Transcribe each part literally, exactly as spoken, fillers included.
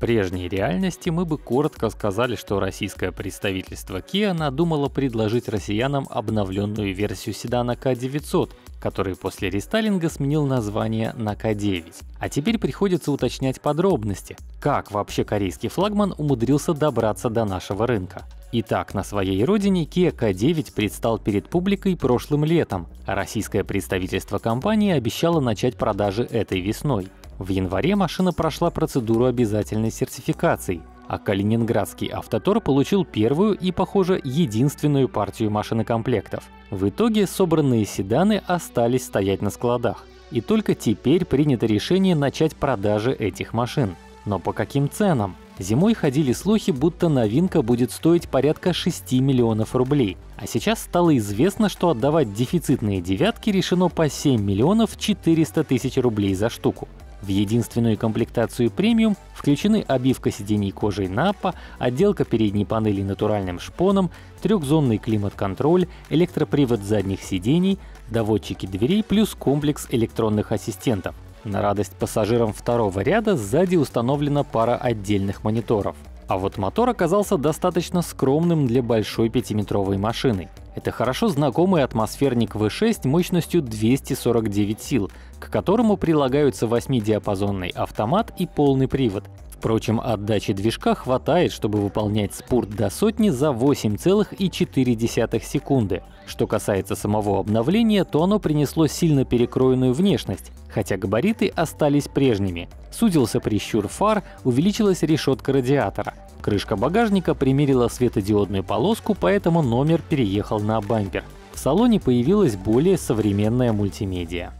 прежней реальности мы бы коротко сказали, что российское представительство Kia надумало предложить россиянам обновленную версию седана К девятьсот, который после рестайлинга сменил название на К девять. А теперь приходится уточнять подробности, как вообще корейский флагман умудрился добраться до нашего рынка. Итак, на своей родине Kia К девять предстал перед публикой прошлым летом, а российское представительство компании обещало начать продажи этой весной. В январе машина прошла процедуру обязательной сертификации, а калининградский «Автотор» получил первую и, похоже, единственную партию машинокомплектов. В итоге собранные седаны остались стоять на складах. И только теперь принято решение начать продажи этих машин. Но по каким ценам? Зимой ходили слухи, будто новинка будет стоить порядка шести миллионов рублей, а сейчас стало известно, что отдавать дефицитные девятки решено по семь миллионов четыреста тысяч рублей за штуку. В единственную комплектацию Premium включены обивка сидений кожей наппа, отделка передней панели натуральным шпоном, трехзонный климат-контроль, электропривод задних сидений, доводчики дверей плюс комплекс электронных ассистентов. На радость пассажирам второго ряда сзади установлена пара отдельных мониторов. А вот мотор оказался достаточно скромным для большой пятиметровой машины. Это хорошо знакомый атмосферник вэ шесть мощностью двести сорок девять сил, к которому прилагаются восьмидиапазонный автомат и полный привод. Впрочем, отдачи движка хватает, чтобы выполнять спурт до сотни за восемь целых четыре десятых секунды. Что касается самого обновления, то оно принесло сильно перекроенную внешность, хотя габариты остались прежними. Сузился прищур фар, увеличилась решетка радиатора. Крышка багажника примерила светодиодную полоску, поэтому номер переехал на бампер. В салоне появилась более современная мультимедиа.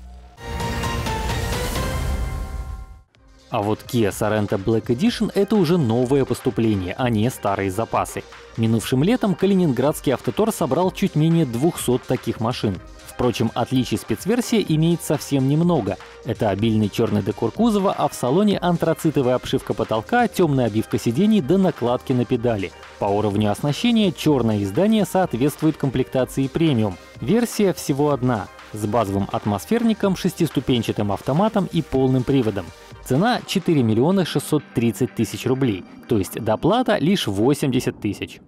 А вот Kia Sorento Black Edition — это уже новое поступление, а не старые запасы. Минувшим летом калининградский «Автотор» собрал чуть менее двухсот таких машин. Впрочем, отличий спецверсии имеет совсем немного. Это обильный черный декор кузова, а в салоне антрацитовая обшивка потолка, темная обивка сидений да накладки на педали. По уровню оснащения черное издание соответствует комплектации Premium. Версия всего одна, с базовым атмосферником, шестиступенчатым автоматом и полным приводом. Цена — четыре миллиона шестьсот тридцать тысяч рублей, то есть доплата лишь восемьдесят тысяч.